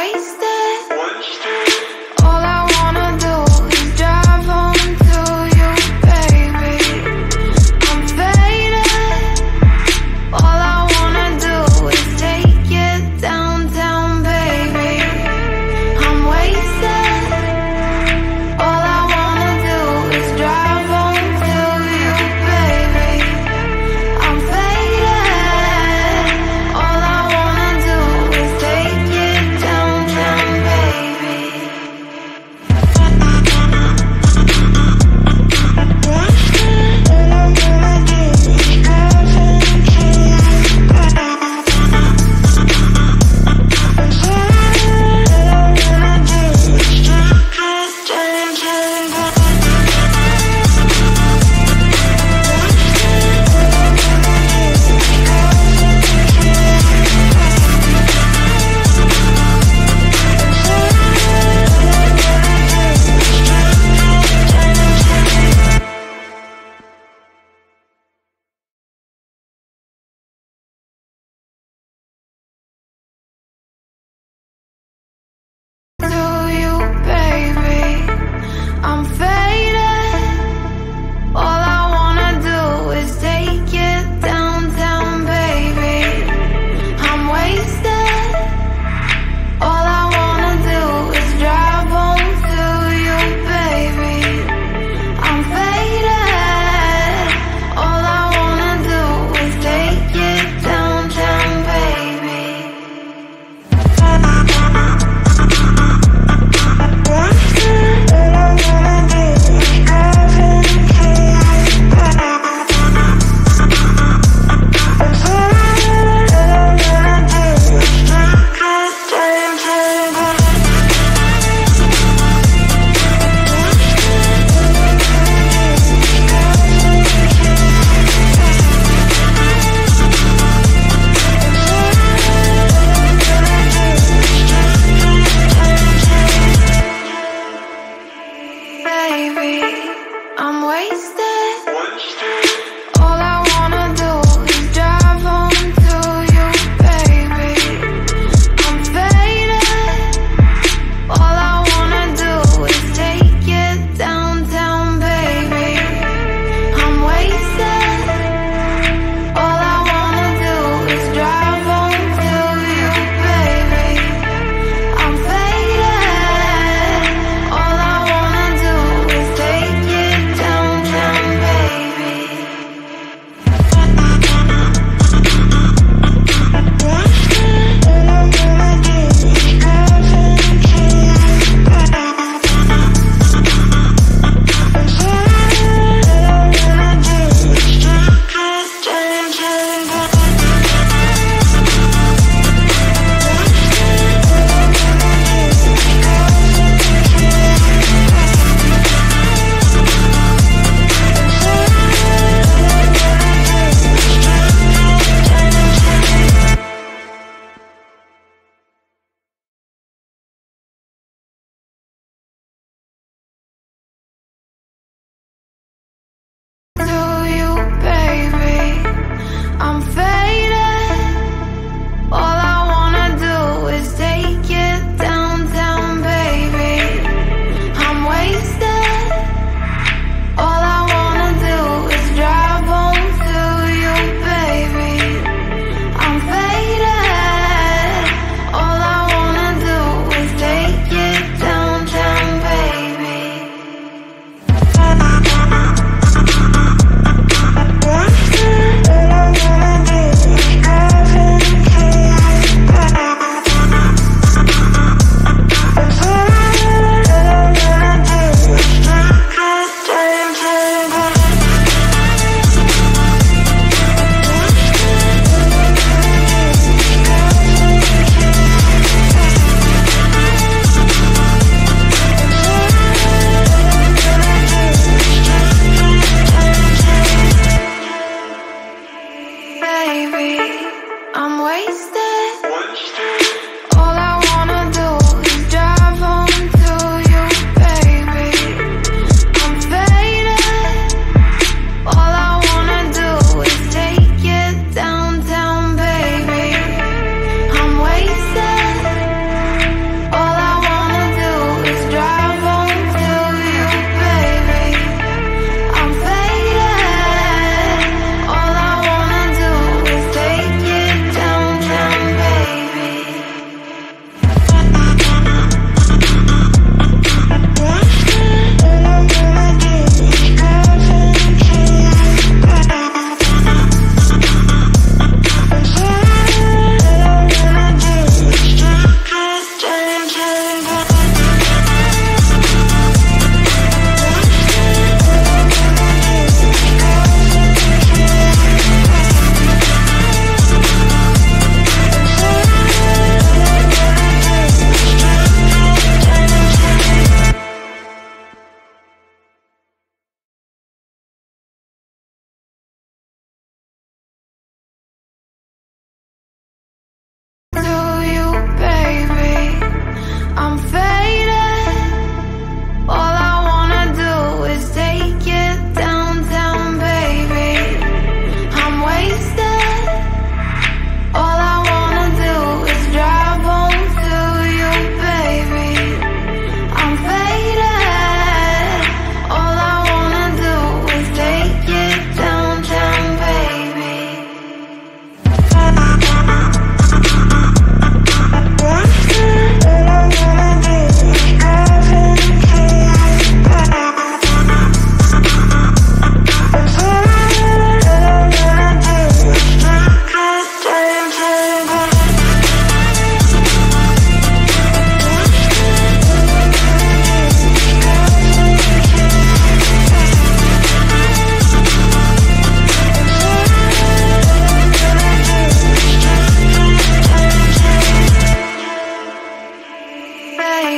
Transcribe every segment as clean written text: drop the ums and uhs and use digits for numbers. wasted. All I wanna do is drive home to you, baby. I'm faded. All I wanna do is take you downtown, baby. I'm wasted. All I wanna do is drive home to you, baby. I'm faded. All I wanna do is take you downtown.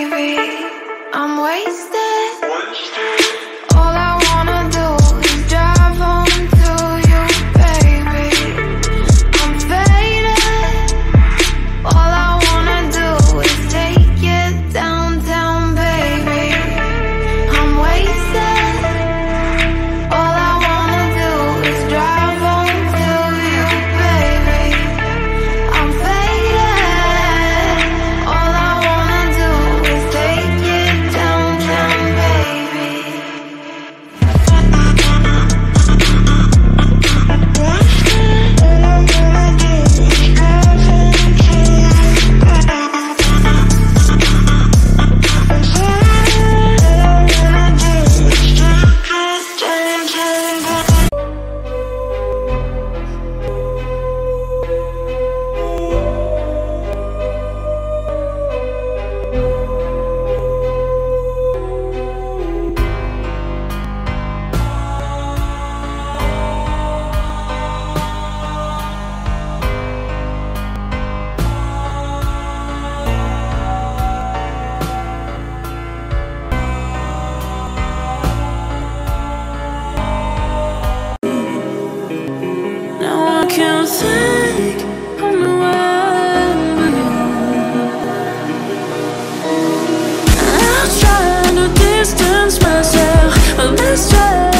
Myself, but let's try.